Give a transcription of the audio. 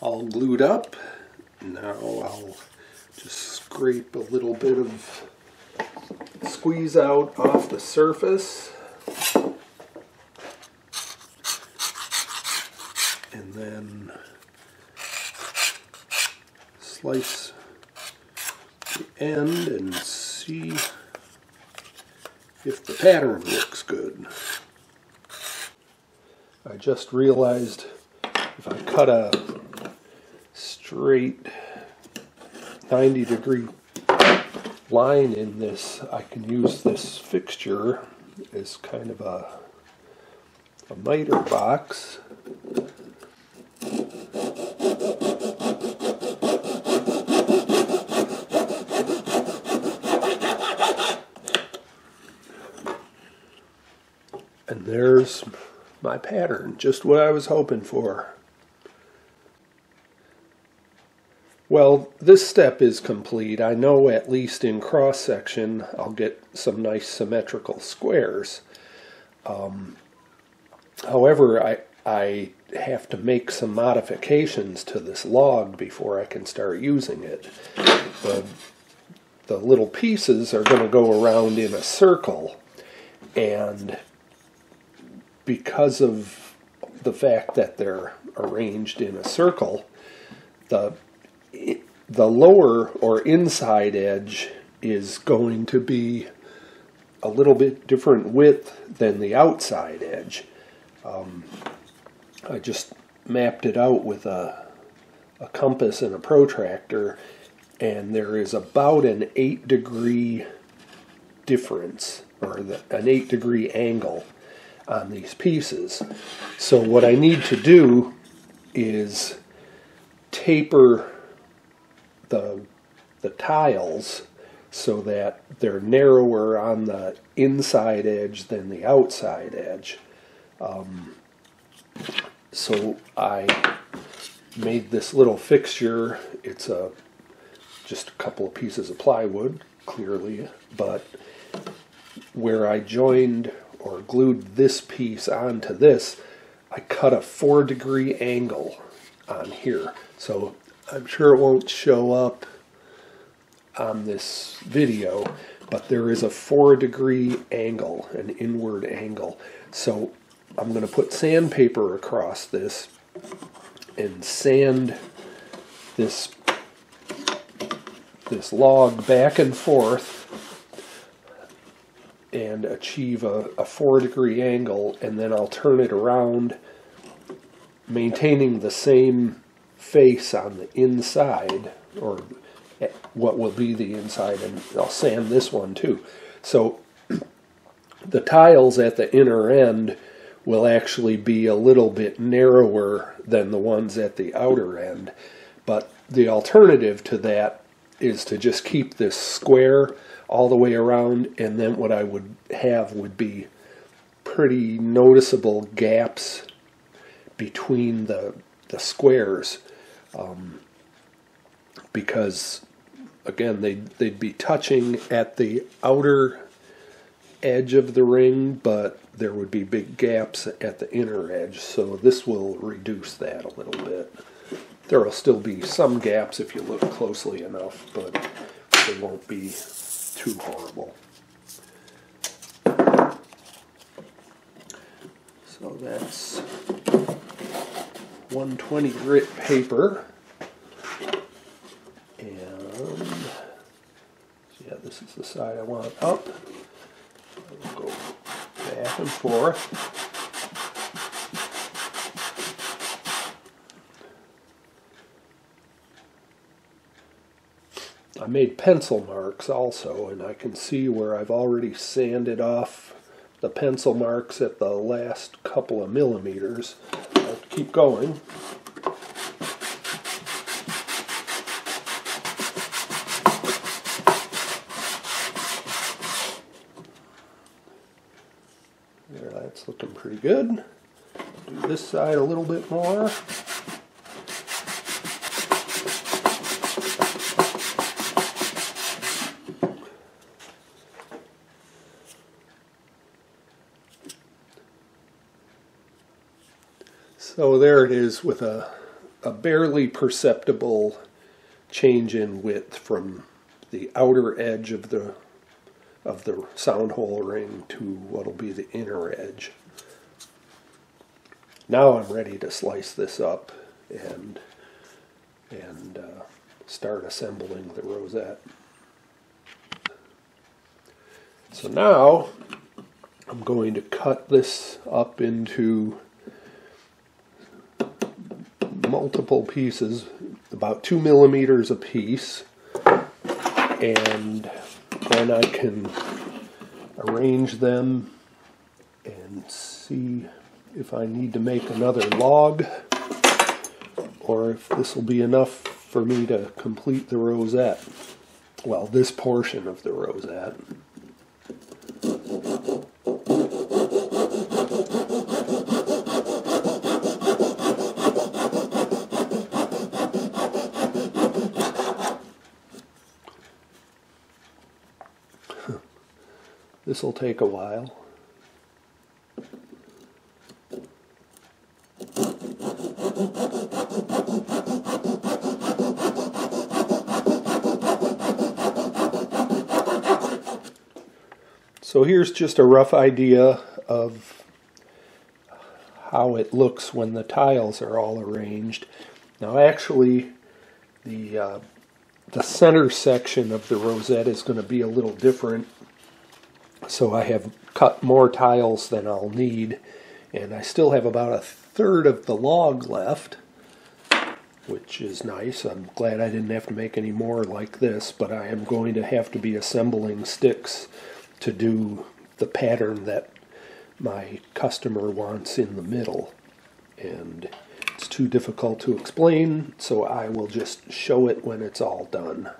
all glued up. Now I'll just scrape a little bit of squeeze out off the surface. And then slice the end and see if the pattern looks good. I just realized if I cut a straight 90-degree line in this, I can use this fixture as kind of a miter box. And there's my pattern, just what I was hoping for. Well, this step is complete. I know at least in cross-section I'll get some nice symmetrical squares. However, I have to make some modifications to this log before I can start using it. The little pieces are going to go around in a circle, and because of the fact that they're arranged in a circle, the lower or inside edge is going to be a little bit different width than the outside edge. I just mapped it out with a compass and a protractor, and there is about an 8-degree difference, or an 8-degree angle on these pieces. So what I need to do is taper the tiles so that they're narrower on the inside edge than the outside edge. So I made this little fixture. It's just a couple of pieces of plywood, clearly, but where I joined or glued this piece onto this, I cut a 4-degree angle on here. So I'm sure it won't show up on this video, but there is a 4-degree angle, an inward angle. So I'm going to put sandpaper across this and sand this log back and forth and achieve a 4-degree angle, and then I'll turn it around, maintaining the same face on the inside, or what will be the inside, and I'll sand this one too. So the tiles at the inner end will actually be a little bit narrower than the ones at the outer end, but the alternative to that is to just keep this square all the way around, and then what I would have would be pretty noticeable gaps between the squares, because again they'd be touching at the outer edge of the ring, but there would be big gaps at the inner edge, so this will reduce that a little bit. There will still be some gaps if you look closely enough, but they won't be too horrible. So that's 120 grit paper, and yeah, this is the side I want up. I'll go back and forth. I made pencil marks also, and I can see where I've already sanded off the pencil marks at the last couple of millimeters. I have to keep going. There, that's looking pretty good. Do this side a little bit more. So there it is with a a barely perceptible change in width from the outer edge of the sound hole ring to what'll be the inner edge. Now I'm ready to slice this up and start assembling the rosette. So now I'm going to cut this up into multiple pieces, about 2 millimeters a piece, and then I can arrange them and see if I need to make another log or if this will be enough for me to complete the rosette. Well, this portion of the rosette. This will take a while. So here's just a rough idea of how it looks when the tiles are all arranged. Now actually the center section of the rosette is going to be a little different. So I have cut more tiles than I'll need, and I still have about a third of the log left, which is nice. I'm glad I didn't have to make any more like this, but I am going to have to be assembling sticks to do the pattern that my customer wants in the middle. And it's too difficult to explain, so I will just show it when it's all done.